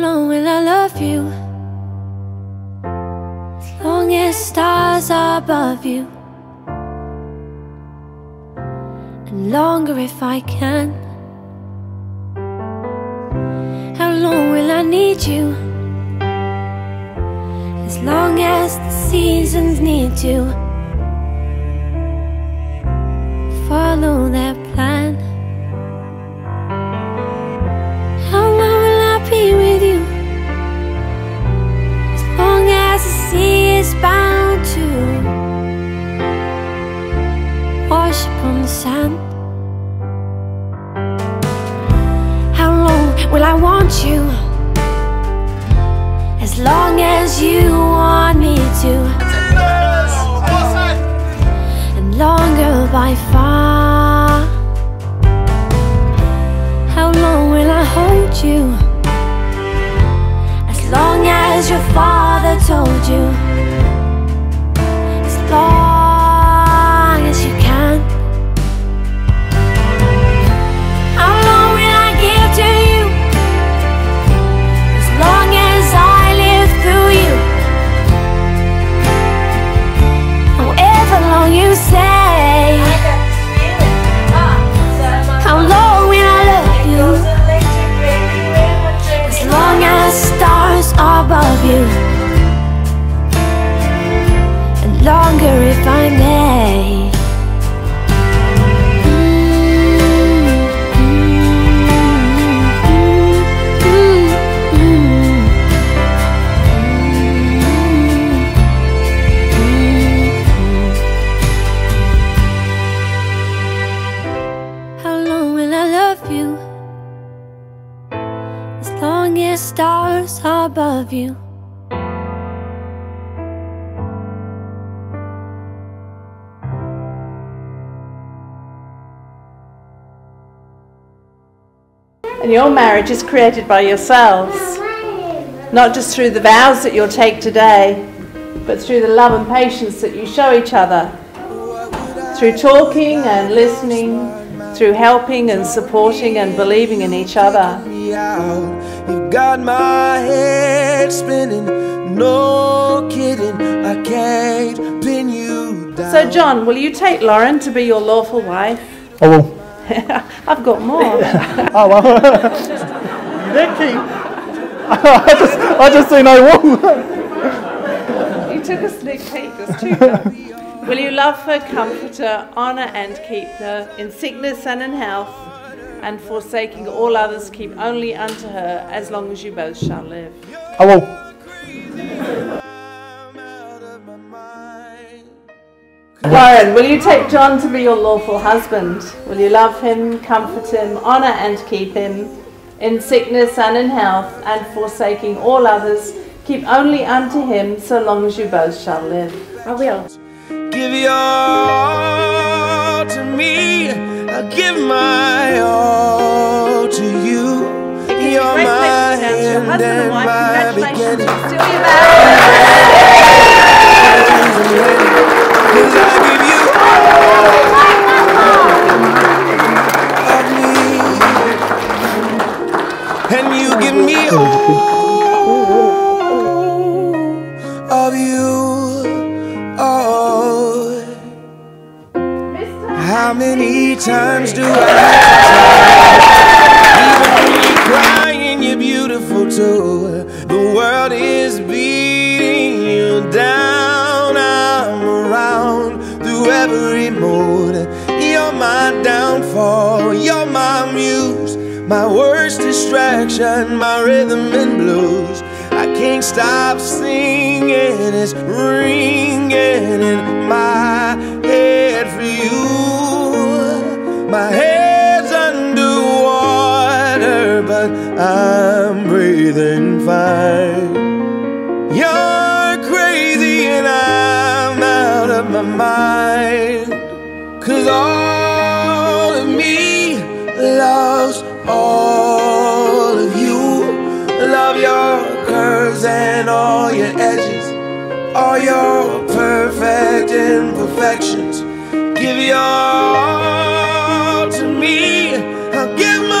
long will I love you? As long as stars are above you, and longer if I can. How long will I need you? As long as the seasons need to follow their plan. How long will I be with you? As long as the sea is bound to wash upon the sand. How long will I want you? As long as you want me to, and longer by far. How long will I hold you? As long as your father told you, as long as you can. Above you, and longer if I may. How long will I love you? As long as stars are above you. And your marriage is created by yourselves, not just through the vows that you'll take today, but through the love and patience that you show each other, through talking and listening, through helping and supporting and believing in each other. You've got my head spinning, no kidding, I can't pin you down. So John, will you take Lauren to be your lawful wife? I will. I've got more. Oh well. Nicky. I just see no wall. You took a sneak peek, there's two guns. Will you love her, comfort her, honour and keep her, in sickness and in health, and forsaking all others, keep only unto her, as long as you both shall live? I will. Lauren, will you take John to be your lawful husband? Will you love him, comfort him, honour and keep him, in sickness and in health, and forsaking all others, keep only unto him, so long as you both shall live? I will. Give your all to me, I'll give my all to you. You're my end and my beginning. And you give me all of you. How many times do I try? Even when you're crying, you're beautiful too. The world is beating you down. I'm around through every mood. You're my downfall, you're my muse, my worst distraction, my rhythm and blues. I can't stop singing, it's ringing in my head for you. My head's under water, but I'm breathing fine. You're crazy and I'm out of my mind, 'cause all of me loves all of you. Love your curves and all your edges, all your perfect imperfections. Give your all to me, I'll give my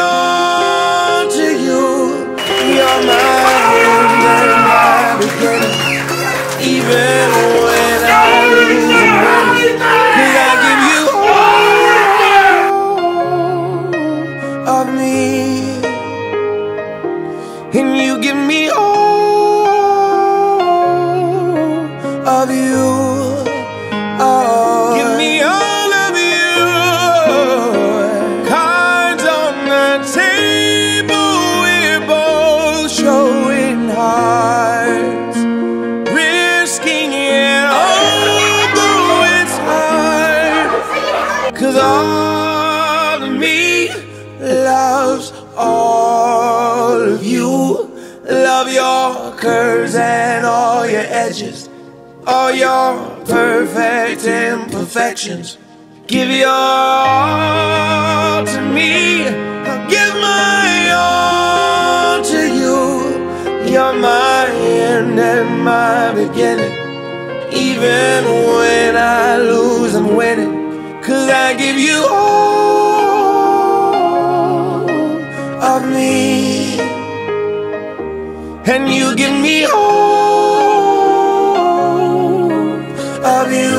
all to you. You're curves and all your edges, all your perfect imperfections. Give your all to me, I'll give my all to you. You're my end and my beginning, even when I lose, I'm winning. 'Cause I give you all of me, and you give me all of you.